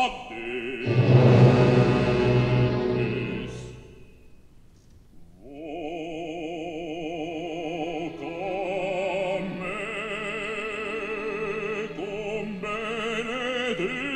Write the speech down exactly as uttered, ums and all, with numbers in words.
Come, come, come,